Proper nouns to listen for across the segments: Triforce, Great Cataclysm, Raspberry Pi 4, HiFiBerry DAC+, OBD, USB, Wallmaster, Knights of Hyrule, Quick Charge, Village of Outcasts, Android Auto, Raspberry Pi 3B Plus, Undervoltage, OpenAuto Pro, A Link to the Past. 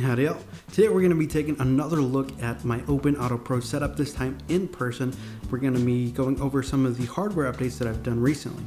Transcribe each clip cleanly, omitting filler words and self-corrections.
Howdy all. Today we're going to be taking another look at my OpenAuto Pro setup, this time in person. We're going to be going over some of the hardware updates that I've done recently.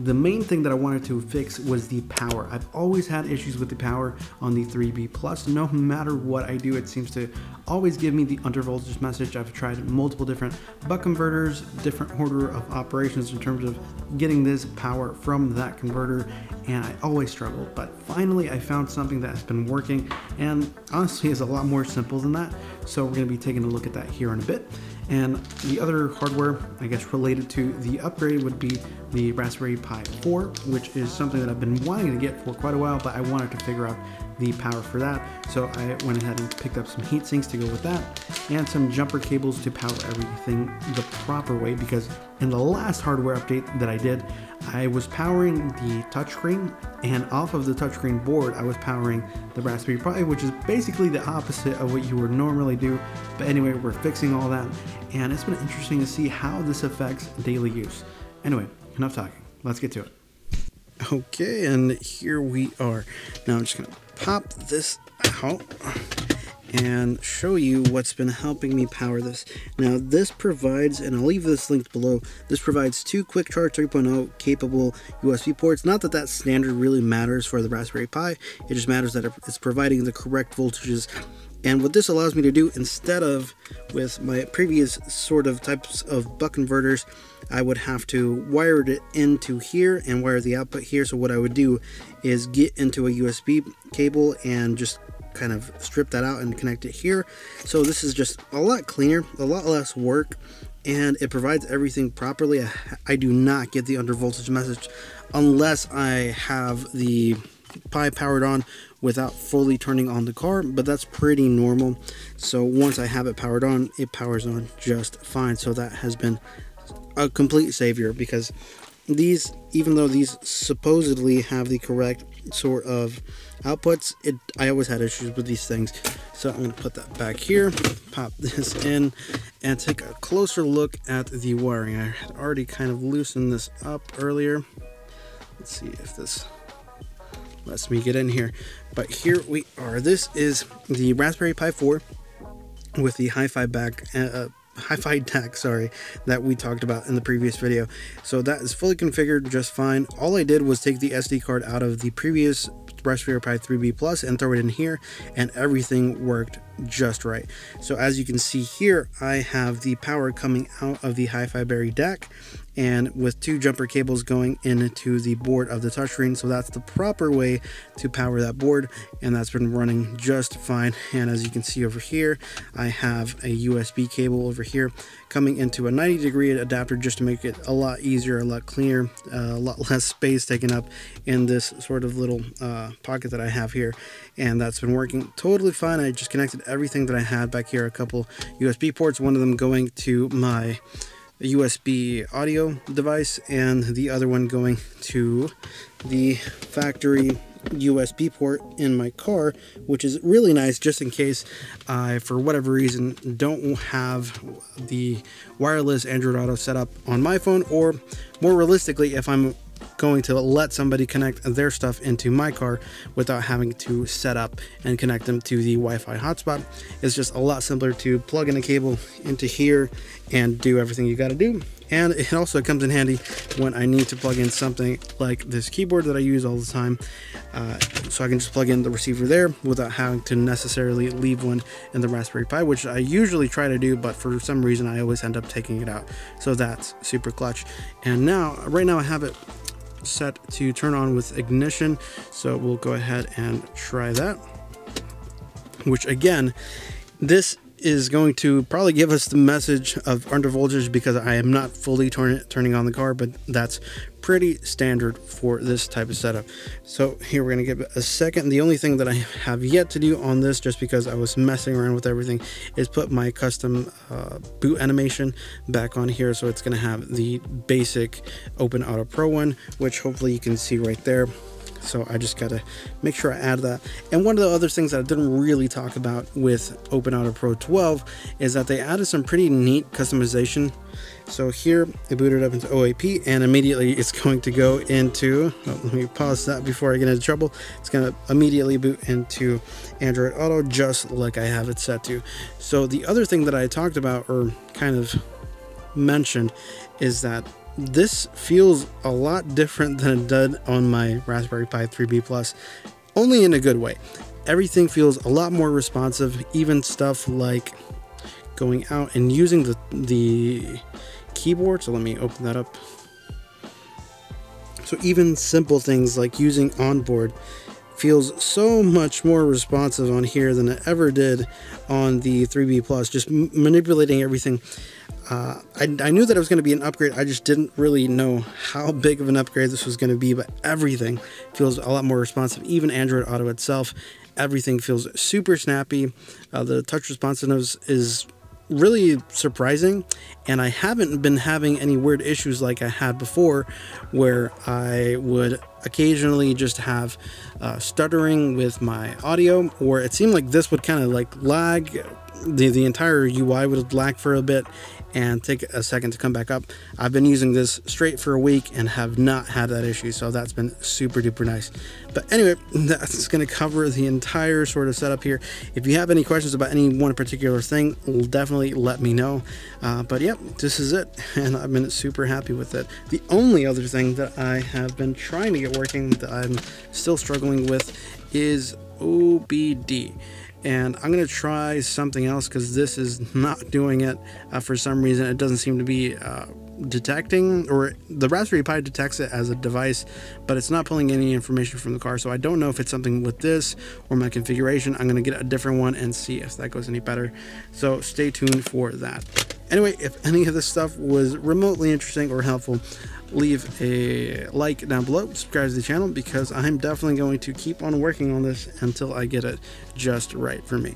The main thing that I wanted to fix was the power. I've always had issues with the power on the 3B Plus. No matter what I do, it seems to always give me the undervoltage message. I've tried multiple different buck converters, different order of operations in terms of getting this power from that converter, and I always struggle. But finally, I found something that's been working, and honestly is a lot more simple than that. So we're going to be taking a look at that here in a bit. And the other hardware, I guess, related to the upgrade would be the Raspberry Pi 4, which is something that I've been wanting to get for quite a while, but I wanted to figure out the power for that. So I went ahead and picked up some heat sinks to go with that and some jumper cables to power everything the proper way, because in the last hardware update that I did, I was powering the touchscreen, and off of the touchscreen board, I was powering the Raspberry Pi, which is basically the opposite of what you would normally do. But anyway, we're fixing all that, and it's been interesting to see how this affects daily use. Anyway, enough talking. Let's get to it. Okay, and here we are. Now I'm just gonna pop this out and show you what's been helping me power this. Now this provides, and I'll leave this linked below, this provides two quick charge 3.0 capable USB ports. Not that that standard really matters for the Raspberry Pi, it just matters that it's providing the correct voltages. And what this allows me to do, instead of with my previous sort of types of buck converters, I would have to wire it into here and wire the output here. So what I would do is get into a USB cable and just kind of strip that out and connect it here. So this is just a lot cleaner, a lot less work, and it provides everything properly. I do not get the undervoltage message unless I have the Pi powered on without fully turning on the car, but that's pretty normal. So once I have it powered on, it powers on just fine. So that has been a complete savior, because these, even though these supposedly have the correct sort of outputs, I always had issues with these things. So I'm going to put that back here, pop this in, and take a closer look at the wiring. I had already kind of loosened this up earlier. Let's see if this lets me get in here. But here we are. This is the Raspberry Pi 4 with the HiFi DAC, sorry, that we talked about in the previous video. So that is fully configured just fine. All I did was take the SD card out of the previous Raspberry Pi 3B Plus and throw it in here, and everything worked just right. So as you can see here, I have the power coming out of the HiFiBerry DAC, and with two jumper cables going into the board of the touchscreen. So that's the proper way to power that board, and that's been running just fine. And as you can see over here, I have a USB cable over here coming into a 90-degree adapter just to make it a lot easier, a lot cleaner, a lot less space taken up in this sort of little pocket that I have here. And that's been working totally fine. I just connected everything that I had back here, a couple USB ports, one of them going to my USB audio device and the other one going to the factory USB port in my car, which is really nice just in case I, for whatever reason, don't have the wireless Android Auto set up on my phone, or more realistically, if I'm going to let somebody connect their stuff into my car without having to set up and connect them to the Wi-Fi hotspot. It's just a lot simpler to plug in a cable into here and do everything you got to do. And it also comes in handy when I need to plug in something like this keyboard that I use all the time. So I can just plug in the receiver there without having to necessarily leave one in the Raspberry Pi, which I usually try to do, but for some reason I always end up taking it out. So that's super clutch. And now, right now I have it set to turn on with ignition, so we'll go ahead and try that, which again, this is going to probably give us the message of undervoltage because I am not fully turning on the car, but that's pretty standard for this type of setup. So here we're going to give it a second. The only thing that I have yet to do on this, just because I was messing around with everything, is put my custom boot animation back on here. So it's going to have the basic OpenAuto Pro one, which hopefully you can see right there. So I just got to make sure I add that. And one of the other things that I didn't really talk about with OpenAuto Pro 12 is that they added some pretty neat customization. So here I booted up into OAP, and immediately it's going to go into, oh, let me pause that before I get into trouble. It's going to immediately boot into Android Auto, just like I have it set to. So the other thing that I talked about, or kind of mentioned, is that this feels a lot different than it did on my Raspberry Pi 3B Plus, only in a good way. Everything feels a lot more responsive, even stuff like going out and using the keyboard. So let me open that up. So even simple things like using onboard feels so much more responsive on here than it ever did on the 3B Plus, just manipulating everything. I knew that it was going to be an upgrade. I just didn't really know how big of an upgrade this was going to be, but everything feels a lot more responsive. Even Android Auto itself, everything feels super snappy. The touch responsiveness is really surprising, and I haven't been having any weird issues like I had before, where I would occasionally just have stuttering with my audio, or it seemed like this would kind of like lag. The entire UI would lag for a bit and take a second to come back up. I've been using this straight for a week and have not had that issue, so that's been super duper nice. But anyway, that's going to cover the entire sort of setup here. If you have any questions about any one particular thing, definitely let me know. But yeah, this is it, and I've been super happy with it. The only other thing that I have been trying to get working that I'm still struggling with is OBD. And I'm gonna try something else because this is not doing it for some reason. It doesn't seem to be detecting, or the Raspberry Pi detects it as a device, but it's not pulling any information from the car. So I don't know if it's something with this or my configuration. I'm gonna get a different one and see if that goes any better. So stay tuned for that. Anyway, if any of this stuff was remotely interesting or helpful, leave a like down below, subscribe to the channel, because I'm definitely going to keep on working on this until I get it just right for me.